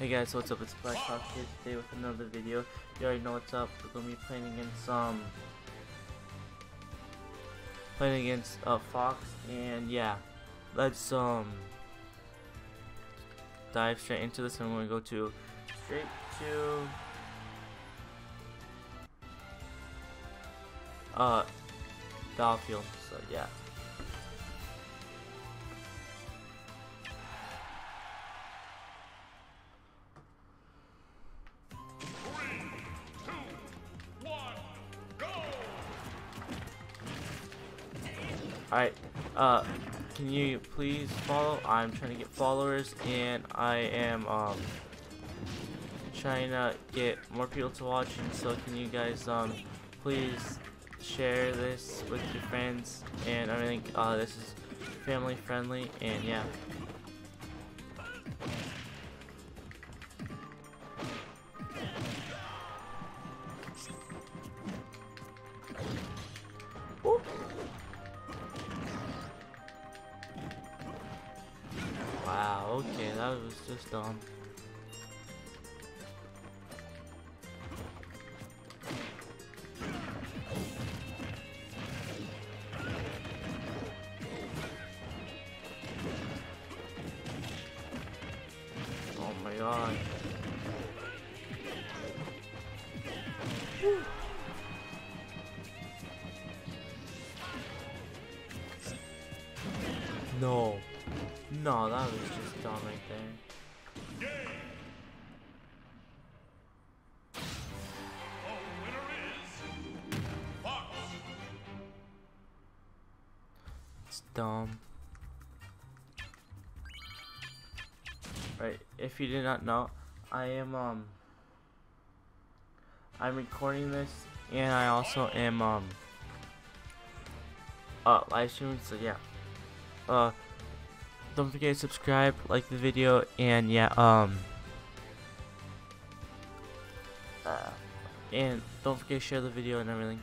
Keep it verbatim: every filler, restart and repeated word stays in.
Hey guys, what's up? It's Black Koffee today with another video. You already know what's up. We're gonna be playing against um, playing against uh, Fox, and yeah, let's um dive straight into this. And we're gonna go to straight to uh Battlefield. So yeah. Alright, uh, can you please follow? I'm trying to get followers, and I am, um, trying to get more people to watch, and so can you guys, um, please share this with your friends, and everything. Uh, this is family friendly, and yeah. Wow, okay, that was just dumb. Oh my god. Whew. No. No, that was just dumb right there. The winner is Fox. It's dumb. Right, if you did not know, I am um I'm recording this, and I also am um uh live streaming, so yeah. Uh Don't forget to subscribe, like the video, and yeah, um, uh, and don't forget to share the video and everything.